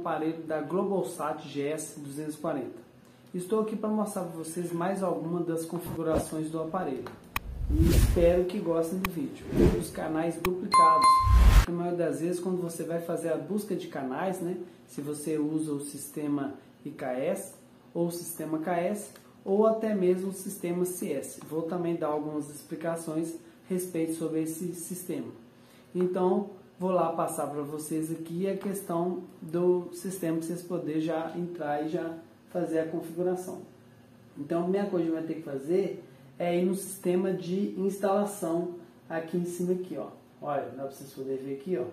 Aparelho da GlobalSat GS240. Estou aqui para mostrar para vocês mais alguma das configurações do aparelho. E espero que gostem do vídeo. Os canais duplicados. Na maioria das vezes, quando você vai fazer a busca de canais, se você usa o sistema IKS ou o sistema KS ou até mesmo o sistema CS. Vou também dar algumas explicações a respeito sobre esse sistema. Então, vou lá passar para vocês aqui a questão do sistema para vocês poderem já entrar e já fazer a configuração. Então, a primeira coisa que vai ter que fazer é ir no sistema de instalação aqui em cima aqui, ó. Olha, dá para vocês poderem ver aqui, ó.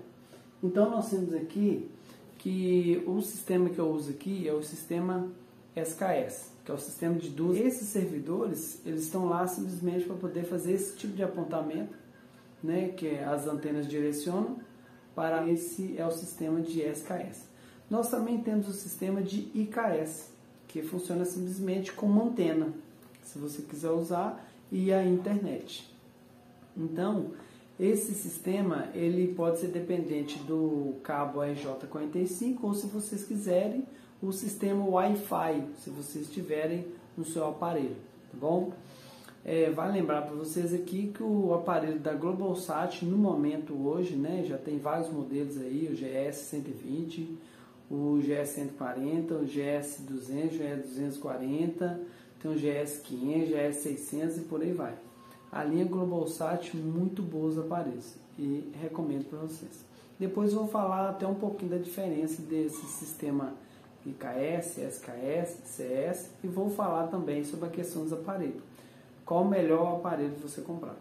Então, nós temos aqui que o sistema que eu uso aqui é o sistema SKS, que é o sistema de duas. Esses servidores, eles estão lá simplesmente para poder fazer esse tipo de apontamento, que as antenas direcionam. Para esse é o sistema de SKS. Nós também temos o sistema de IKS, que funciona simplesmente com uma antena, se você quiser usar, e a internet. Então, esse sistema ele pode ser dependente do cabo RJ45 ou, se vocês quiserem, o sistema Wi-Fi, se vocês tiverem no seu aparelho, tá bom? Vai lembrar para vocês aqui que o aparelho da GlobalSat, no momento hoje, já tem vários modelos aí, o GS120, o GS140, o GS200, o GS240, tem o GS500, GS600 e por aí vai. A linha GlobalSat, muito boa os aparelhos e recomendo para vocês. Depois vou falar até um pouquinho da diferença desse sistema IKS, SKS, CS e vou falar também sobre a questão dos aparelhos. Qual o melhor aparelho você comprar?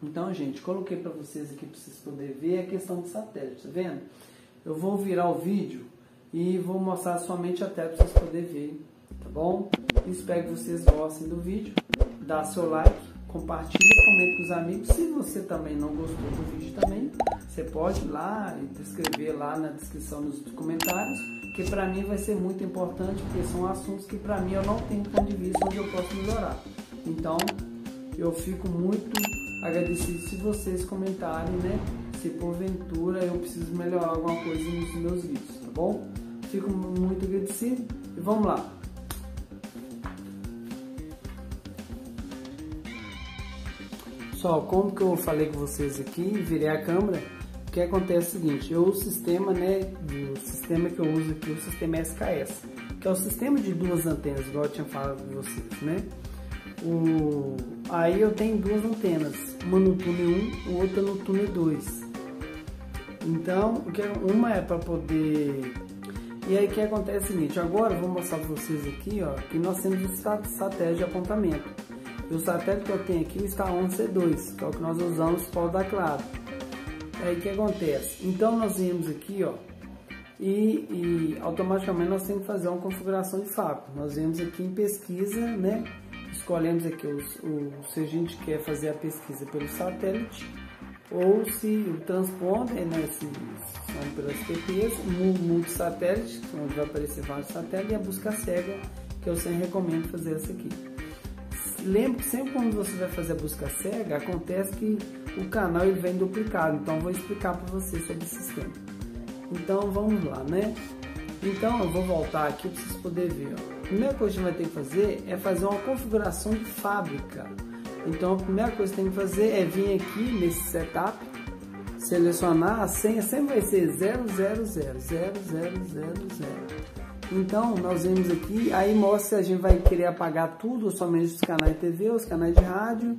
Então, gente, coloquei para vocês aqui para vocês poderem ver a questão do satélite, tá vendo? Eu vou virar o vídeo e vou mostrar somente até para vocês poderem ver, tá bom? Espero que vocês gostem do vídeo, dá seu like, compartilha, comenta com os amigos. Se você também não gostou do vídeo também, você pode ir lá e escrever lá na descrição nos comentários, que para mim vai ser muito importante, porque são assuntos que para mim eu não tenho ponto de vista onde eu posso melhorar. Então, eu fico muito agradecido se vocês comentarem, se porventura eu preciso melhorar alguma coisa nos meus vídeos, tá bom? Fico muito agradecido e vamos lá! Pessoal, como que eu falei com vocês aqui, virei a câmera, o que acontece é o seguinte, o sistema que eu uso aqui, o sistema SKS, que é o sistema de duas antenas, igual eu tinha falado com vocês, Aí eu tenho duas antenas, uma no túnel 1, outra no túnel 2. Então, uma é para poder... E aí o que acontece é o seguinte, agora eu vou mostrar para vocês aqui, ó, que nós temos o satélite de apontamento. E o satélite que eu tenho aqui é o Star One C2, que é o que nós usamos para o da Claro. Aí o que acontece? Então nós viemos aqui, ó, e automaticamente nós temos que fazer uma configuração de fato. Nós viemos aqui em pesquisa, Escolhemos aqui se a gente quer fazer a pesquisa pelo satélite ou se o transponder, são pelas TPs, multisatélite, onde vai aparecer vários satélites, e a busca cega, que eu sempre recomendo fazer essa aqui. Lembre que sempre quando você vai fazer a busca cega, acontece que o canal ele vem duplicado, então eu vou explicar para vocês sobre o sistema. Então vamos lá, Então eu vou voltar aqui para vocês poderem ver, ó. A primeira coisa que a gente vai ter que fazer é fazer uma configuração de fábrica. Então a primeira coisa que tem que fazer é vir aqui nesse setup, selecionar a senha, sempre vai ser 0000000. Então nós vemos aqui, aí mostra se a gente vai querer apagar tudo, somente os canais de TV, os canais de rádio,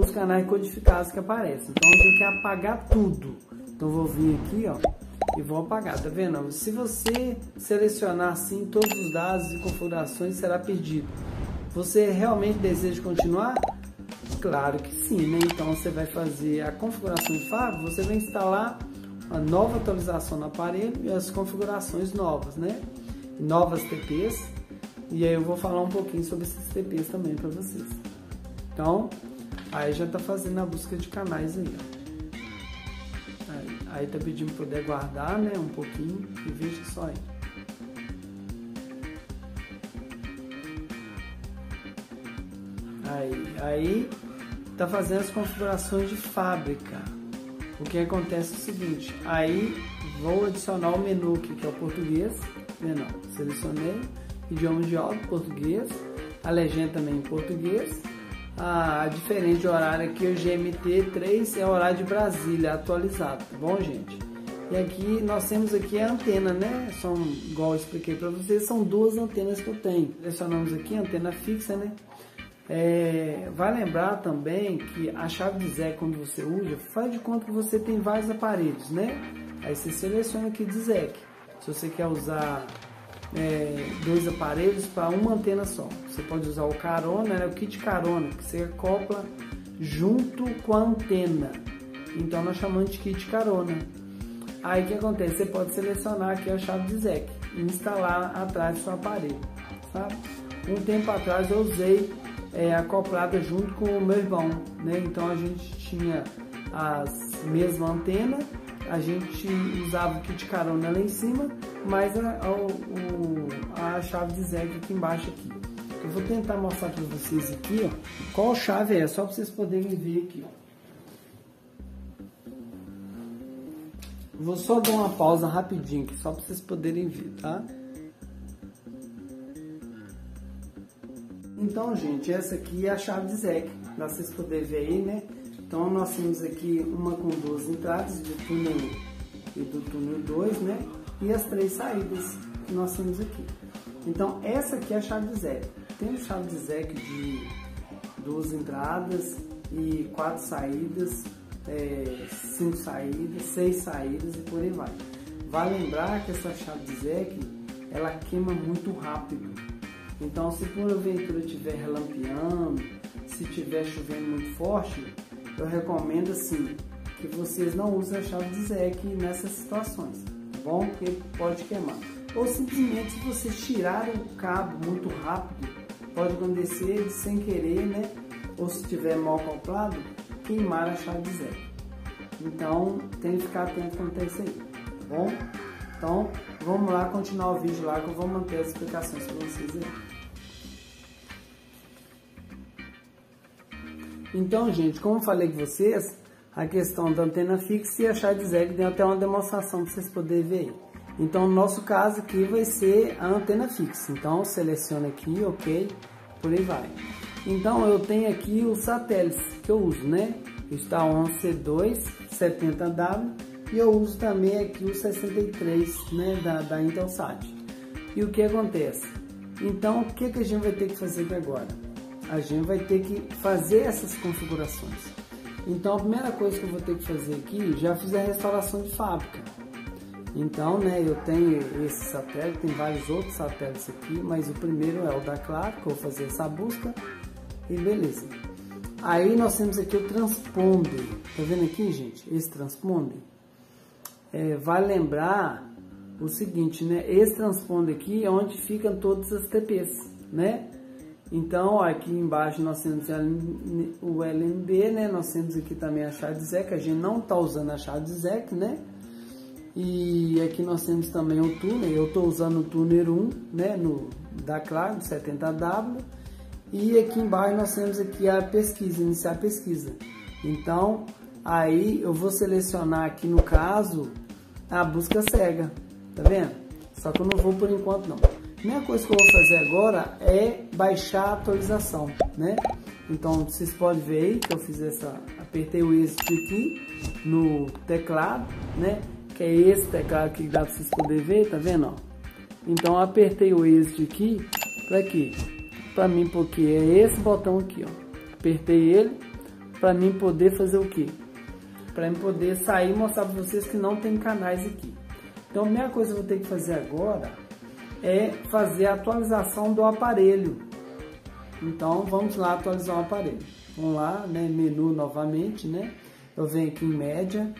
os canais codificados que aparecem. Então a gente quer apagar tudo. Então vou vir aqui, ó. E vou apagar, tá vendo? Se você selecionar assim, todos os dados e configurações será perdido. Você realmente deseja continuar? Claro que sim, Então você vai fazer a configuração de fábrica, você vai instalar uma nova atualização no aparelho e as configurações novas, Novas TPs. E aí eu vou falar um pouquinho sobre esses TPs também para vocês. Então, aí já tá fazendo a busca de canais aí, ó. Aí tá pedindo para poder guardar, um pouquinho, e veja só aí. Aí tá fazendo as configurações de fábrica. O que acontece é o seguinte, aí Vou adicionar o menu aqui, que é o português. Menu, selecionei. Idioma de áudio, português. A legenda também em português. A diferença de horário aqui, o GMT3 é o horário de Brasília, atualizado, tá bom, gente? E aqui, nós temos aqui a antena, né? São, igual eu expliquei para vocês, são duas antenas que eu tenho. Selecionamos aqui a antena fixa, né? Vai lembrar também que a chave DiSEqC, quando você usa, faz de conta que você tem vários aparelhos, né? Aí você seleciona aqui DiSEqC. Se você quer usar dois aparelhos para uma antena só, você pode usar o carona, né? O kit carona, que você acopla junto com a antena. Então nós chamamos de kit carona. Aí o que acontece? Você pode selecionar aqui a chave DiSEqC e instalar atrás do seu aparelho, sabe? Um tempo atrás eu usei acoplada junto com o meu irmão, né? Então a gente tinha as mesmas antenas, a gente usava o kit carona lá em cima, mas a chave DiSEqC aqui embaixo aqui. Eu vou tentar mostrar para vocês aqui, ó, qual chave é, só para vocês poderem ver aqui, ó. Vou só dar uma pausa rapidinho aqui, só para vocês poderem ver, tá? Então, gente, essa aqui é a chave DiSEqC, dá pra vocês poderem ver aí, né? Então, nós temos aqui uma com duas entradas, do túnel 1 e do túnel 2, né? E as três saídas que nós temos aqui. Então, essa aqui é a chave DiSEqC. Temos chave DiSEqC de duas entradas e quatro saídas, 5 saídas, 6 saídas e por aí vai. Vai lembrar que essa chave DiSEqC, ela queima muito rápido. Então, se porventura estiver relampeando, se estiver chovendo muito forte, eu recomendo assim que vocês não usem a chave DiSEqC nessas situações, tá bom? Porque pode queimar. Ou simplesmente, se vocês tirarem o cabo muito rápido, pode acontecer de sem querer, né? Ou se estiver mal acoplado, queimar a chave DiSEqC. Então tem que ficar atento quanto é isso aí, tá bom? Então vamos lá continuar o vídeo lá, que eu vou manter as explicações para vocês aí. Então, gente, como eu falei com vocês, a questão da antena fixa e a chave DiSEqC deu até uma demonstração para vocês poderem ver aí. Então no nosso caso aqui vai ser a antena fixa, então seleciona aqui, ok, por aí vai. Então eu tenho aqui os satélites que eu uso, né? O Star One C2 70W e eu uso também aqui o 63, né? Da Intelsat. E o que acontece? Então o que a gente vai ter que fazer aqui agora? A gente vai ter que fazer essas configurações. Então a primeira coisa que eu vou ter que fazer aqui, já fiz a restauração de fábrica. Então, né, eu tenho esse satélite, tem vários outros satélites aqui, mas o primeiro é o da Claro, que eu vou fazer essa busca. E beleza. Aí nós temos aqui o transponder. Tá vendo aqui, gente? Esse transponder. Vai lembrar o seguinte, né? Esse transponder aqui é onde ficam todas as TPs, né? Então, ó, aqui embaixo nós temos o LNB, né? Nós temos aqui também a chave DiSEqC. A gente não tá usando a chave DiSEqC, né? E aqui nós temos também o túnel. Eu tô usando o túnel 1, né? Da Claro, 70W. E aqui embaixo nós temos aqui a pesquisa, iniciar a pesquisa. Então, aí eu vou selecionar aqui no caso a busca cega, tá vendo? Só que eu não vou por enquanto não. A primeira coisa que eu vou fazer agora é baixar a atualização, né? Então vocês podem ver aí que eu fiz essa, apertei o êxito aqui no teclado, né? Que é esse teclado que dá pra vocês poderem ver, tá vendo? Ó? Então eu apertei o êxito aqui, pra quê? Para mim, porque é esse botão aqui, ó, apertei ele para mim poder fazer o que? Para mim poder sair e mostrar para vocês que não tem canais aqui. Então a primeira coisa que eu vou ter que fazer agora é fazer a atualização do aparelho. Então vamos lá atualizar o aparelho. Vamos lá, né, menu novamente, né? Eu venho aqui em média.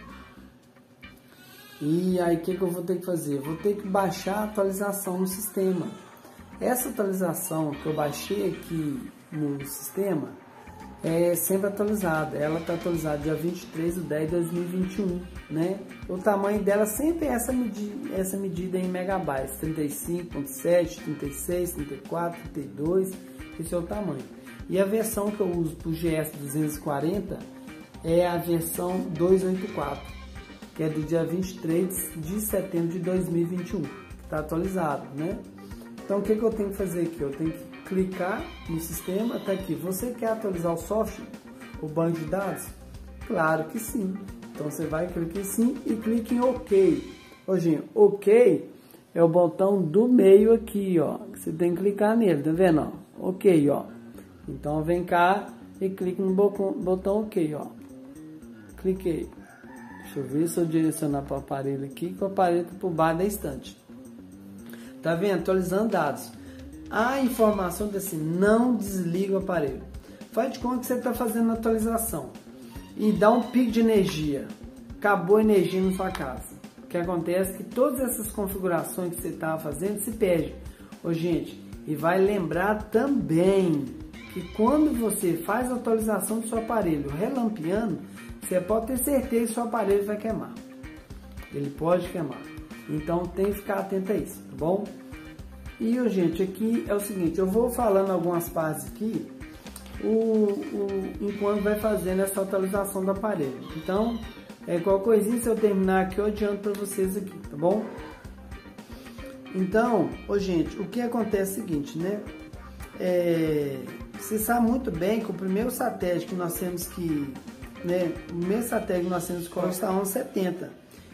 E aí o que eu vou ter que fazer? Vou ter que baixar a atualização no sistema. Essa atualização que eu baixei aqui no sistema é sempre atualizada. Ela está atualizada dia 23/10/2021, né? O tamanho dela sempre é essa medida em megabytes, 35.7, 36, 34, 32, esse é o tamanho. E a versão que eu uso para o GS240 é a versão 284, que é do dia 23 de setembro de 2021, que está atualizado, né? Então, o que eu tenho que fazer aqui? Eu tenho que clicar no sistema até aqui. Você quer atualizar o software, o banco de dados? Claro que sim. Então, você vai clicar em sim e clica em OK. Hoje, OK é o botão do meio aqui, ó. Você tem que clicar nele, tá vendo? Ó, OK, ó. Então, vem cá e clica no botão OK, ó. Cliquei. Deixa eu ver se eu direcionar para o aparelho aqui, que o aparelho tá por baixo da estante. Tá vendo? Atualizando dados. A informação desse não desliga o aparelho. Faz de conta que você está fazendo a atualização. E dá um pico de energia. Acabou a energia na sua casa. O que acontece é que todas essas configurações que você estava fazendo se perdem. Ô, gente, e vai lembrar também que quando você faz a atualização do seu aparelho relampeando, você pode ter certeza que seu aparelho vai queimar. Ele pode queimar. Então tem que ficar atento a isso, tá bom? E, gente, aqui é o seguinte, eu vou falando algumas partes aqui, enquanto vai fazendo essa atualização do aparelho. Então, qualquer coisinha, se eu terminar aqui, eu adianto para vocês aqui, tá bom? Então, gente, o que acontece é o seguinte, né? Você sabe muito bem que o primeiro satélite que nós temos que... Né? O primeiro satélite que nós temos que colocar é o Star One 70.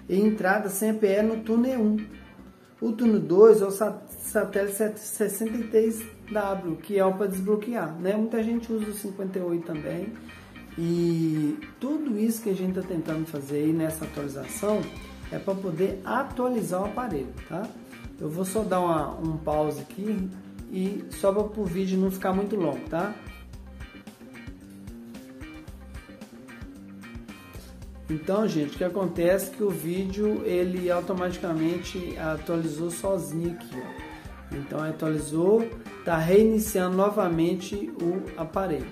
E entrada sempre é no túnel 1. O túnel 2 é o satélite 63W, que é o para desbloquear, né? Muita gente usa o 58 também. E tudo isso que a gente está tentando fazer aí nessa atualização é para poder atualizar o aparelho, tá? Eu vou só dar um pause aqui e só para o vídeo não ficar muito longo, tá? Então, gente, o que acontece é que o vídeo, ele automaticamente atualizou sozinho aqui, ó. Então, atualizou, tá reiniciando novamente o aparelho.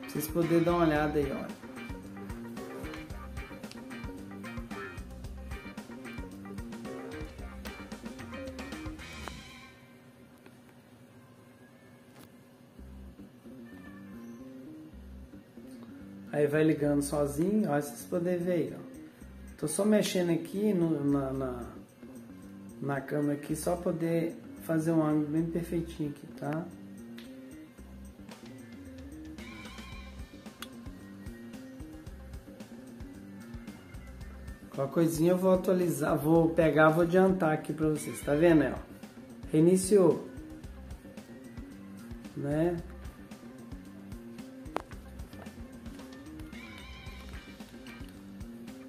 Pra vocês poderem dar uma olhada aí, ó. Aí vai ligando sozinho, ó, vocês podem ver aí, ó. Tô só mexendo aqui na câmera aqui, só poder fazer um ângulo bem perfeitinho aqui, tá? Qualquer coisinha eu vou atualizar, vou pegar, vou adiantar aqui pra vocês, tá vendo, ó? Reiniciou, né?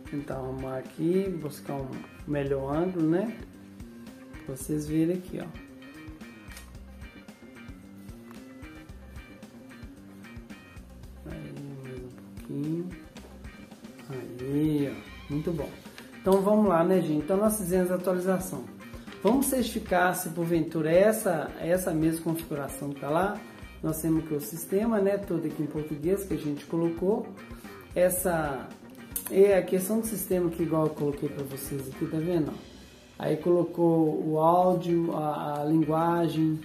Tentar arrumar aqui, buscar um melhor ângulo, né? Pra vocês virem aqui, ó. Aí, mais um pouquinho. Aí, ó. Muito bom. Então, vamos lá, né, gente? Então, nós fizemos a atualização. Vamos certificar se, porventura, essa mesma configuração que tá lá. Nós temos aqui o sistema, né? Todo aqui em português, que a gente colocou. É a questão do sistema que igual eu coloquei para vocês aqui, tá vendo? Aí colocou o áudio, a linguagem,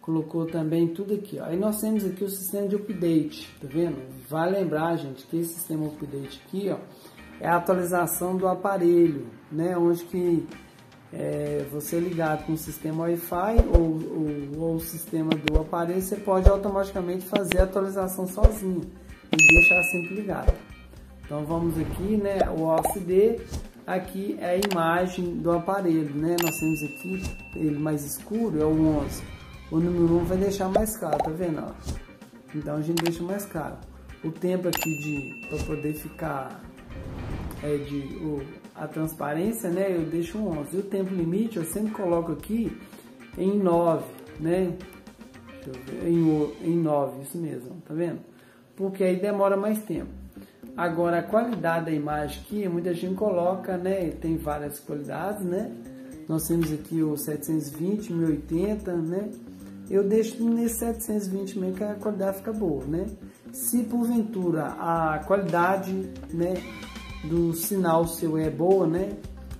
colocou também tudo aqui, ó. Aí nós temos aqui o sistema de update, tá vendo? Vai lembrar, gente, que esse sistema update aqui, ó, é a atualização do aparelho, né? Onde que você ligado com o sistema Wi-Fi ou o sistema do aparelho, você pode automaticamente fazer a atualização sozinho e deixar sempre ligado. Então vamos aqui, né, o OSD, aqui é a imagem do aparelho, né, nós temos aqui, ele mais escuro é o 11, o número 1 vai deixar mais claro, tá vendo, ó? Então a gente deixa mais claro, o tempo aqui para poder ficar, a transparência, né, eu deixo um 11, e o tempo limite eu sempre coloco aqui em 9, né, deixa eu ver, em 9, isso mesmo, tá vendo, porque aí demora mais tempo. Agora, a qualidade da imagem aqui, muita gente coloca, né, tem várias qualidades, né, nós temos aqui o 720, 1080, né, eu deixo nesse 720 mesmo que a qualidade fica boa, né, se porventura a qualidade, né, do sinal seu é boa, né,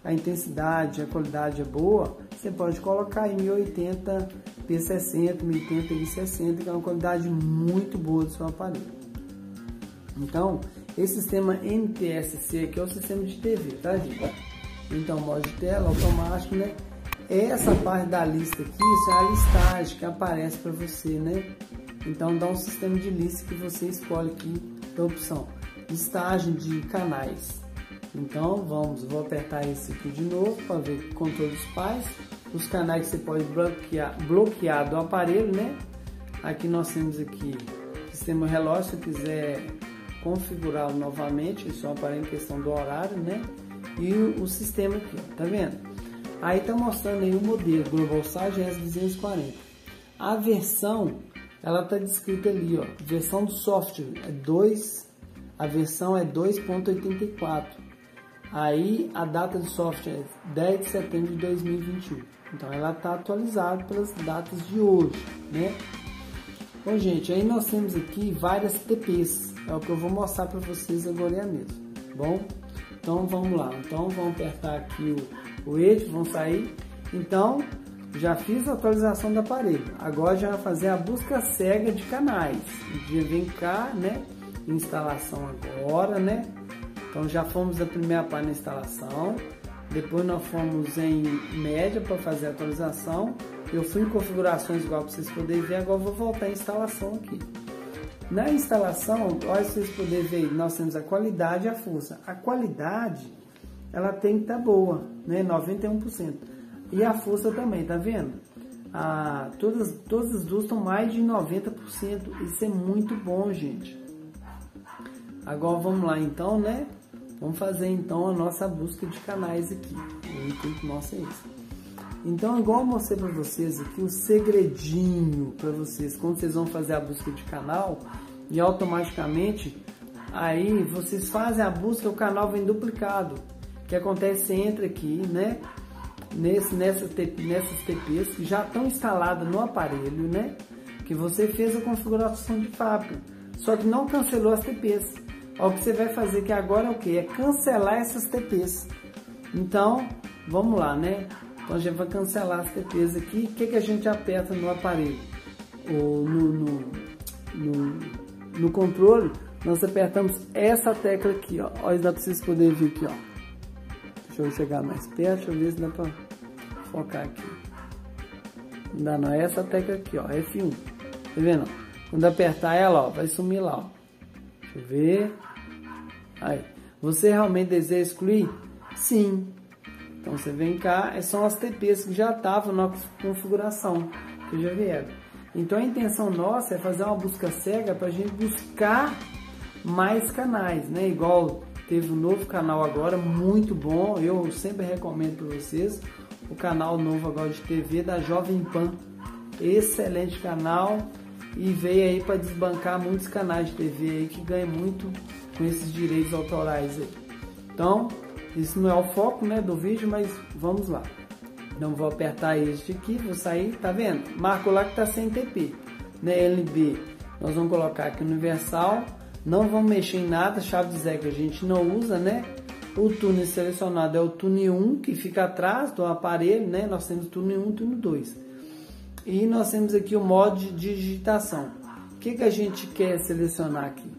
a intensidade, a qualidade é boa, você pode colocar em 1080 P60, 1080 P60, que é uma qualidade muito boa do seu aparelho. Então, Esse sistema NTSC aqui é o sistema de TV, tá, gente? Então, modo de tela, automático, né? Essa parte da lista aqui, isso é a listagem que aparece para você, né? Então, dá um sistema de lista que você escolhe aqui da opção listagem de canais. Então, vou apertar esse aqui de novo para ver controle dos pais, os canais que você pode bloquear do aparelho, né? Aqui nós temos aqui sistema relógio, se quiser configurá-lo novamente, isso é um aparelho em questão do horário, né? E o sistema aqui, ó, tá vendo? Aí tá mostrando aí o modelo GlobalSat GS240. A versão, ela tá descrita ali, ó, versão do software é 2, a versão é 2.84. Aí a data do software é 10 de setembro de 2021. Então ela tá atualizada pelas datas de hoje, né? Bom, gente, aí nós temos aqui várias TPs, é o que eu vou mostrar para vocês agora mesmo, bom? Então vamos lá, então vamos apertar aqui o eixo, vamos sair. Então, já fiz a atualização do aparelho, agora já vai fazer a busca cega de canais. Já vem cá, né, instalação agora, né? Então já fomos a primeira parte na instalação, depois nós fomos em média para fazer a atualização. Eu fui em configurações igual para vocês poderem ver, agora eu vou voltar à instalação aqui. Na instalação, olha, vocês poderem ver, nós temos a qualidade e a força. A qualidade, ela tem que estar boa, né? 91%. E a força também, tá vendo? Todas as duas estão mais de 90%. Isso é muito bom, gente. Agora vamos lá então, né? Vamos fazer então a nossa busca de canais aqui. O intuito nosso é isso. Então, igual eu mostrei para vocês aqui, o segredinho para vocês, quando vocês vão fazer a busca de canal, e automaticamente, aí vocês fazem a busca, o canal vem duplicado. O que acontece, você entra aqui, né, nessas TPs que já estão instaladas no aparelho, né, que você fez a configuração de fábrica, só que não cancelou as TPs. Ó, o que você vai fazer aqui agora é o que? É cancelar essas TPs. Então, vamos lá, né? Então, a gente vai cancelar as TPs aqui. O que, que a gente aperta no aparelho? Ou no controle, nós apertamos essa tecla aqui, ó. Olha, dá para vocês poderem ver aqui, ó. Deixa eu chegar mais perto, deixa eu ver se dá para focar aqui. Não dá não, é essa tecla aqui, ó, F1. Tá vendo? Quando apertar ela, ó, vai sumir lá, ó. Deixa eu ver. Aí. Você realmente deseja excluir? Sim. Então você vem cá, são as TPs que já estavam na configuração, que já vieram. Então a intenção nossa é fazer uma busca cega para a gente buscar mais canais, né? Igual teve um novo canal agora, muito bom, eu sempre recomendo para vocês o canal novo agora de TV da Jovem Pan. Excelente canal e veio aí para desbancar muitos canais de TV aí que ganham muito com esses direitos autorais aí. Então, isso não é o foco, né, do vídeo, mas vamos lá. Então vou apertar este aqui, vou sair, tá vendo? Marco lá que tá sem TP, né, LNB. Nós vamos colocar aqui universal, não vamos mexer em nada, chave de DiSEqC a gente não usa, né? O túnel selecionado é o túnel 1, que fica atrás do aparelho, né? Nós temos túnel 1 e túnel 2. E nós temos aqui o modo de digitação. O que, que a gente quer selecionar aqui?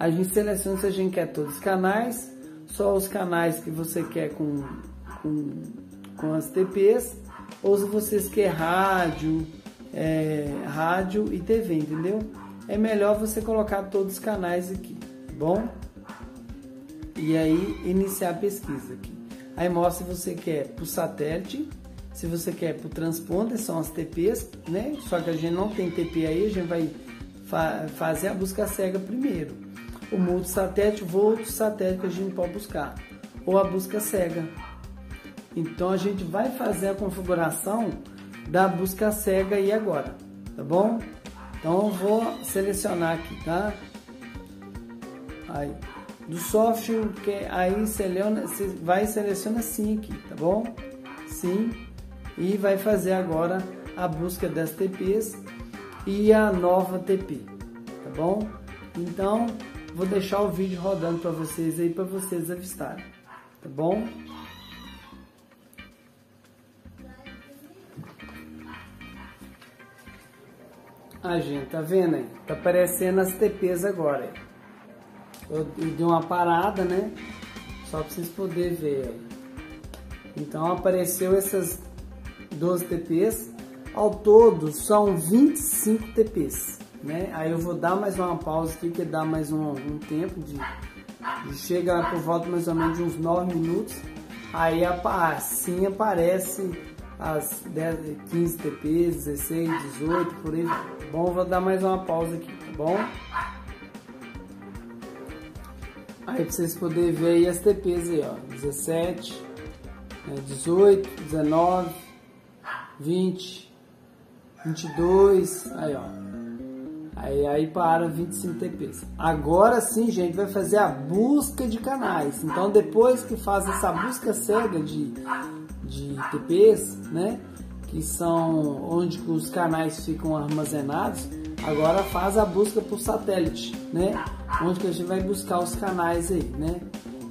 A gente seleciona se a gente quer todos os canais, só os canais que você quer com as TPs, ou se vocês querem rádio, rádio e TV, entendeu? É melhor você colocar todos os canais aqui, tá bom? E aí iniciar a pesquisa aqui. Aí mostra se você quer por satélite, se você quer por transponder, são as TPs, né? Só que a gente não tem TP aí, a gente vai fazer a busca cega primeiro. O multisatélite, o voo de satélite que a gente pode buscar, ou a busca cega. Então a gente vai fazer a configuração da busca cega aí agora, tá bom? Então eu vou selecionar aqui, tá? Aí, do software, que aí seleciona sim aqui, tá bom? Sim, e vai fazer agora a busca das TPs e a nova TP, tá bom? Então, vou deixar o vídeo rodando para vocês aí, para vocês avistarem, tá bom? Ah, gente, tá vendo aí? Tá aparecendo as TPs agora aí. eu dei uma parada, né? Só pra vocês poderem ver. Então apareceu essas 12 TPs. Ao todo são 25 TPs, né? Aí eu vou dar mais uma pausa aqui, que dá mais um tempo de chegar por volta mais ou menos de uns 9 minutos. Aí assim aparece as 10, 15 TPs, 16, 18, por aí. Bom, vou dar mais uma pausa aqui, tá bom? Aí pra vocês poderem ver aí as TPs aí, ó, 17, 18, 19, 20, 22, aí ó, aí para 25 TPs. Agora sim, gente, vai fazer a busca de canais. Então depois que faz essa busca cega de TPs, né, que são onde os canais ficam armazenados, agora faz a busca por satélite, né, onde que a gente vai buscar os canais aí, né.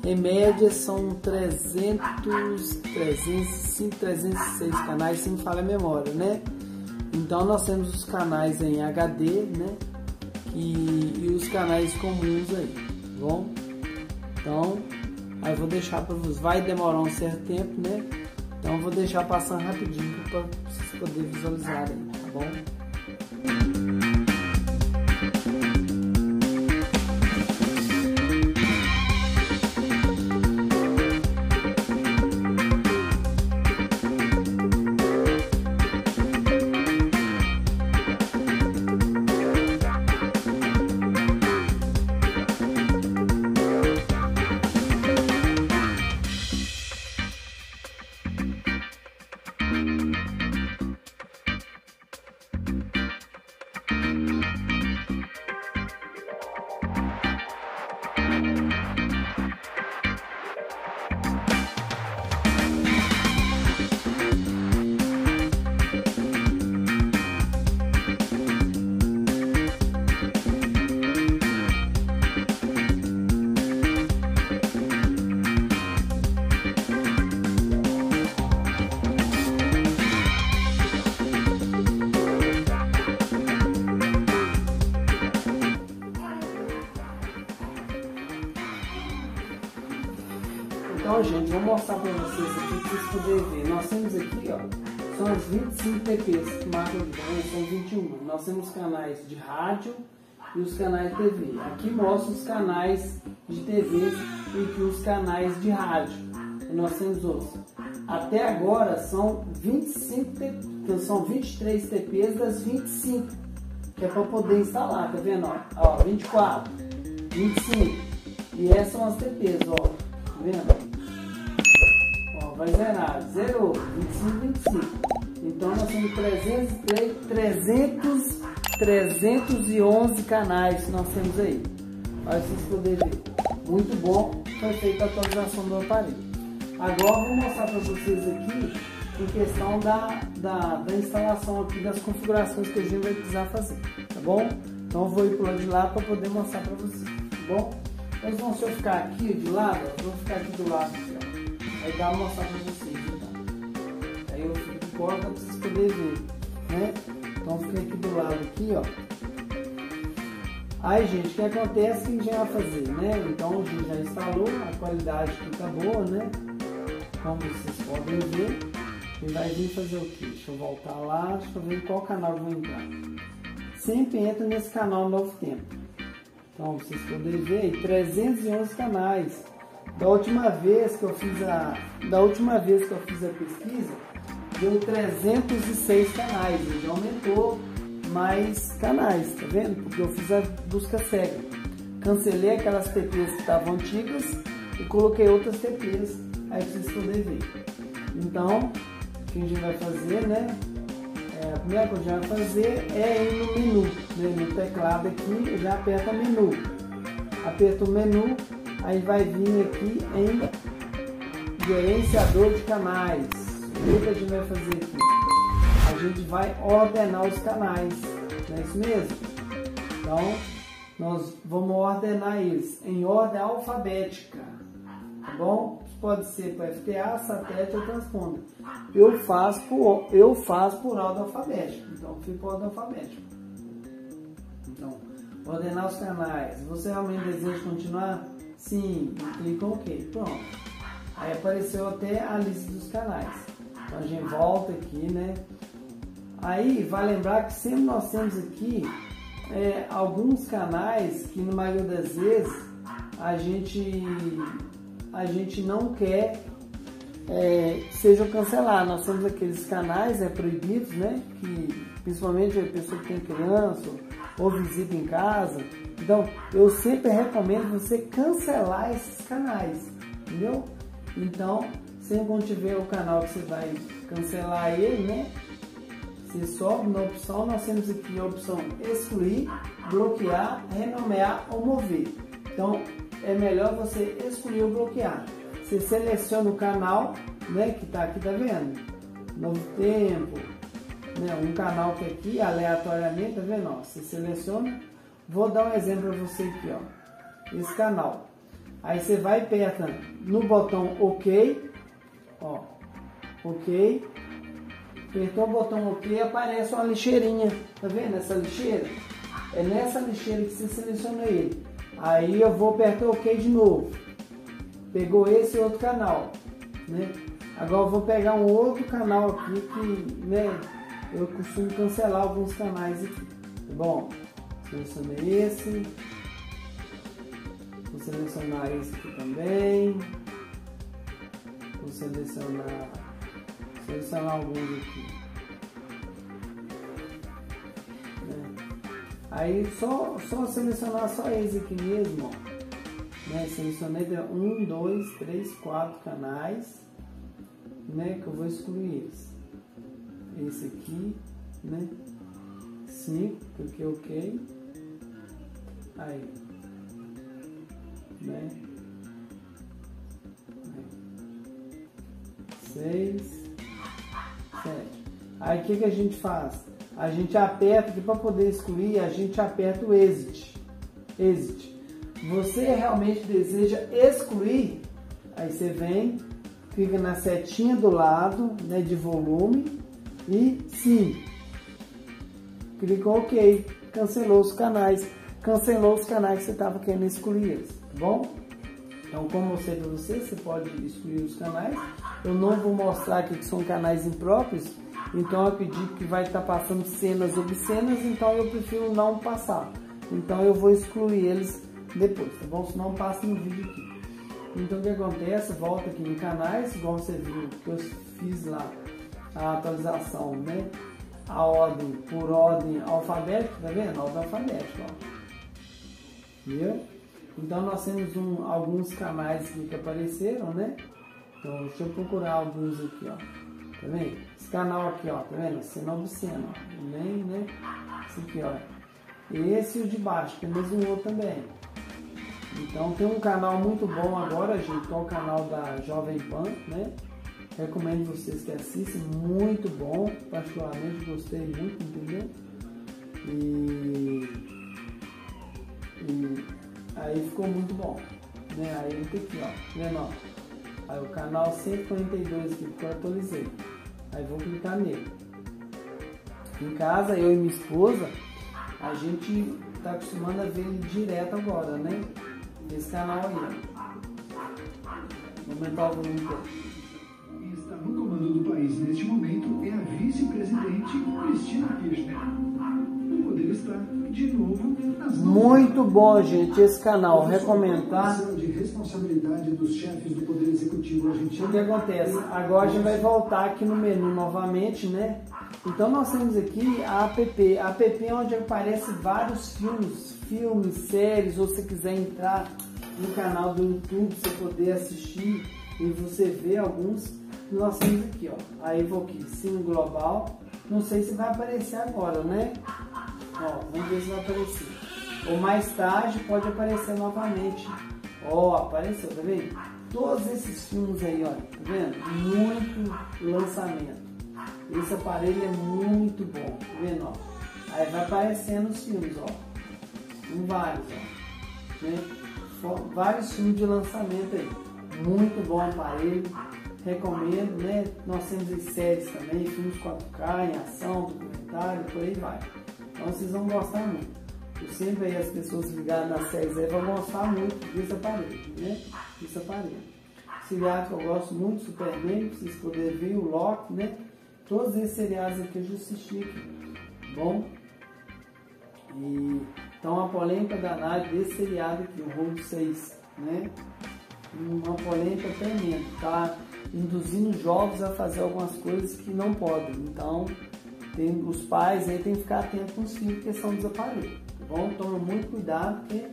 Em média são 306 canais, se me falha a memória, né. Então nós temos os canais em HD, né, e os canais comuns aí, tá bom? Então aí eu vou deixar para vocês, vai demorar um certo tempo, né. Então eu vou deixar passando rapidinho para vocês poderem visualizar aí, tá bom? Então, gente, vou mostrar para vocês aqui, para vocês poderem ver. Nós temos aqui, ó, são os 25 TPs que marcam, são 21. Nós temos canais de rádio e os canais de TV. Aqui mostra os canais de TV e aqui os canais de rádio. E nós temos outros. Até agora são 23 TPs das 25, que é para poder instalar, tá vendo? Ó, 24, 25. E essas são as TPs, ó, tá vendo? Vai zerar, zerou, 25, 25. Então nós temos 311 canais que nós temos aí. Para vocês poderem ver. Muito bom, foi feita a atualização do aparelho. Agora eu vou mostrar para vocês aqui em questão da instalação aqui, das configurações que a gente vai precisar fazer, tá bom? Então eu vou ir pro lado de lá para poder mostrar para vocês, tá bom? Então se eu ficar aqui de lado, eu vou ficar aqui do lado aqui, ó. Aí dá uma mostrar pra vocês, então. Aí eu fico de corda pra vocês poderem ver, né? Então fica aqui do lado, aqui, ó. Aí, gente, o que acontece que a gente vai fazer, né? Então a gente já instalou, a qualidade fica boa, né? Como vocês podem ver. E vai vir fazer o quê? Deixa eu voltar lá, deixa eu ver em qual canal eu vou entrar. Sempre entra nesse canal Novo Tempo. Então, vocês poderem ver aí, 311 canais. Da última vez que eu fiz a pesquisa, deu 306 canais, já aumentou mais canais, tá vendo? Porque eu fiz a busca cega. Cancelei aquelas TPs que estavam antigas e coloquei outras TPs, aí vocês poderem ver. Então, o que a gente vai fazer, né? A primeira coisa que a gente vai fazer é ir no menu, né? No teclado aqui, eu já aperto menu. Aperto o menu. Aí vai vir aqui em gerenciador de canais. O que a gente vai fazer aqui? A gente vai ordenar os canais, não é isso mesmo? Então, nós vamos ordenar eles em ordem alfabética, tá bom? Pode ser para FTA, satélite ou transponder. Eu faço por ordem alfabética, então fica por ordem alfabética. Então, ordenar os canais, você realmente deseja continuar? Sim, clica OK, pronto. Aí apareceu até a lista dos canais. Então a gente volta aqui, né? Aí vai lembrar que sempre nós temos aqui alguns canais que na maioria das vezes a gente não quer que sejam cancelados. Nós temos aqueles canais proibidos, né? Que principalmente a pessoa que tem criança ou visita em casa. Então eu sempre recomendo você cancelar esses canais, entendeu? Então sempre quando tiver o canal que você vai cancelar ele, né? Você sobe na opção, nós temos aqui a opção excluir, bloquear, renomear ou mover. Então é melhor você excluir ou bloquear. Você seleciona o canal, né, que está aqui, tá vendo? Novo tempo, né, um canal que aqui aleatoriamente, tá vendo? Ó, você seleciona. Vou dar um exemplo para você aqui, ó, esse canal. Aí você vai e aperta no botão OK, ó, OK. Apertou o botão OK, aparece uma lixeirinha, tá vendo essa lixeira? É nessa lixeira que você seleciona ele. Aí eu vou apertar OK de novo. Pegou esse outro canal, né? Agora eu vou pegar um outro canal aqui que, né, eu costumo cancelar alguns canais aqui, tá bom? Selecionei esse. Vou selecionar esse aqui também. Vou selecionar alguns aqui, né? Aí só selecionar só esse aqui mesmo, ó, né? Selecionei 1, 2, 3, 4 canais, né, que eu vou excluir esse aqui, né, 5, cliquei OK, aí, né, 6. Aí o que a gente faz? A gente aperta aqui para poder excluir, a gente aperta o Exit. Exit. Você realmente deseja excluir? Aí você vem, clica na setinha do lado, né, de volume e sim. Clica OK. Cancelou os canais. Cancelou os canais que você estava querendo excluir eles, tá bom? Então, como eu sei para você, você pode excluir os canais. Eu não vou mostrar aqui que são canais impróprios, então eu acredito que vai estar passando cenas obscenas, então eu prefiro não passar. Então eu vou excluir eles depois, tá bom? Se não, passa no vídeo aqui. Então o que acontece? Volta aqui em canais, igual você viu que eu fiz lá a atualização, né? A ordem, por ordem alfabética, tá vendo? A ordem alfabética, ó. Viu? Então nós temos alguns canais aqui que apareceram, né? Então, deixa eu procurar alguns aqui, ó. Tá vendo? Esse canal aqui, ó. Tá vendo? Cena obscena, ó. Também, né? Esse aqui, ó. Esse e o de baixo, que é mesmo outro também. Então, tem um canal muito bom agora, gente, que é o canal da Jovem Pan, né? Recomendo vocês que assistem. Muito bom. Particularmente, gostei muito, entendeu? E aí ficou muito bom, né? Aí ele tem aqui, ó. Tá vendo, ó? Aí o canal 142 aqui que eu atualizei. Aí vou clicar nele. Em casa, eu e minha esposa, a gente tá acostumando a ver ele direto agora, né? Esse canal aí. Vou aumentar o volume. Está no comando do país neste momento é a vice-presidente Cristina Pires. O poder está de novo nas mãos. Muito bom, gente, esse canal. Recomendo, tá? Responsabilidade dos chefes do Poder Executivo argentino. O que acontece? Agora a gente vai voltar aqui no menu novamente, né? Então nós temos aqui a app. A app é onde aparece vários filmes, séries, ou se você quiser entrar no canal do YouTube, você poder assistir e você ver alguns. Nós temos aqui, ó. Aí vou aqui, Sim Global. Não sei se vai aparecer agora, né? Ó, vamos ver se vai aparecer. Ou mais tarde pode aparecer novamente. Ó, apareceu, tá vendo? Todos esses filmes aí, ó, tá vendo? Muito lançamento. Esse aparelho é muito bom, tá vendo, ó? Aí vai aparecendo os filmes, ó. Tem vários, ó. Né? Vários filmes de lançamento aí. Muito bom aparelho. Recomendo, né? Nós temos as séries também, filmes 4K, em ação, documentário, por aí vai. Então vocês vão gostar muito. sempre aí as pessoas ligadas na CESE vão gostar muito desse aparelho, né? Esse aparelho. Seriado que eu gosto muito, super bem, pra vocês poderem ver, o Loki, né? Todos esses seriados aqui eu já assisti aqui, bom? E então a polêmica danada desse seriado aqui, o Rolto 6, né? Uma polêmica tremenda, tá induzindo jovens a fazer algumas coisas que não podem. Então, os pais aí tem que ficar atentos com os filhos, questão dos aparelhos, tá bom? Toma muito cuidado, porque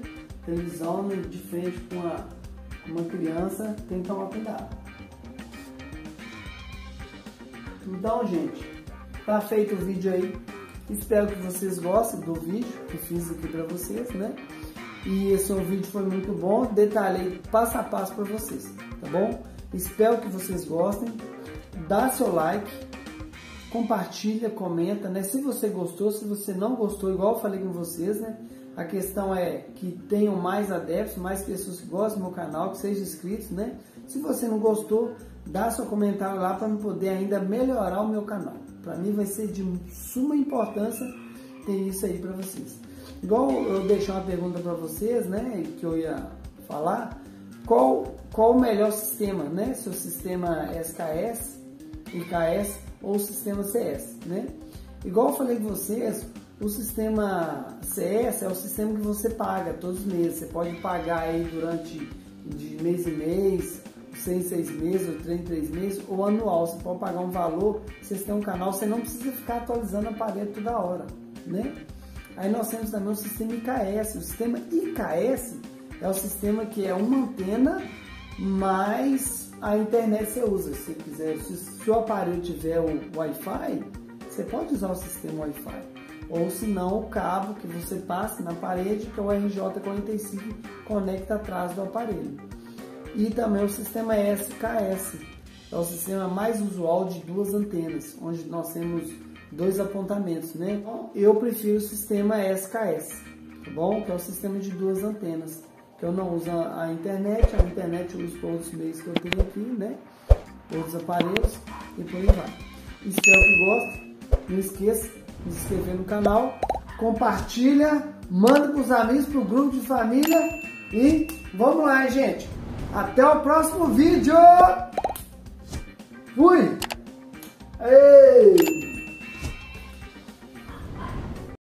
televisão de frente com uma criança tem que tomar cuidado. Então, gente, tá feito o vídeo aí. Espero que vocês gostem do vídeo que fiz aqui pra vocês, né? E esse vídeo foi muito bom, detalhei passo a passo pra vocês, tá bom? Espero que vocês gostem. Dá seu like, compartilha, comenta, né? Se você gostou, se você não gostou, igual eu falei com vocês, né? A questão é que tenham mais adeptos, mais pessoas que gostem do meu canal, que sejam inscritos, né? Se você não gostou, dá seu comentário lá para eu poder ainda melhorar o meu canal. Para mim vai ser de suma importância ter isso aí para vocês. Igual eu deixei uma pergunta para vocês, né? Que eu ia falar. Qual o melhor sistema, né? Se o sistema SKS, IKS ou o sistema CS, né? Igual eu falei com vocês, o sistema CS é o sistema que você paga todos os meses. Você pode pagar aí durante de mês em mês, 6 meses, ou 3 meses, ou anual. Você pode pagar um valor, vocês têm um canal, você não precisa ficar atualizando a parede toda hora, né? Aí nós temos também o sistema IKS. O sistema IKS é o sistema que é uma antena, mas a internet você usa. Se você quiser, se o aparelho tiver o Wi-Fi, você pode usar o sistema Wi-Fi. Ou se não, o cabo que você passa na parede, que é o RJ45, conecta atrás do aparelho. E também o sistema SKS, é o sistema mais usual de duas antenas, onde nós temos 2 apontamentos, né? Eu prefiro o sistema SKS, tá bom? Que é o sistema de 2 antenas, que eu não uso a internet eu uso para outros meios que eu tenho aqui, né? Outros aparelhos, e por aí vai. Espero que gostem, não esqueça de se inscrever no canal, compartilha, manda para os amigos, para o grupo de família e vamos lá, gente. Até o próximo vídeo. Fui. Ei.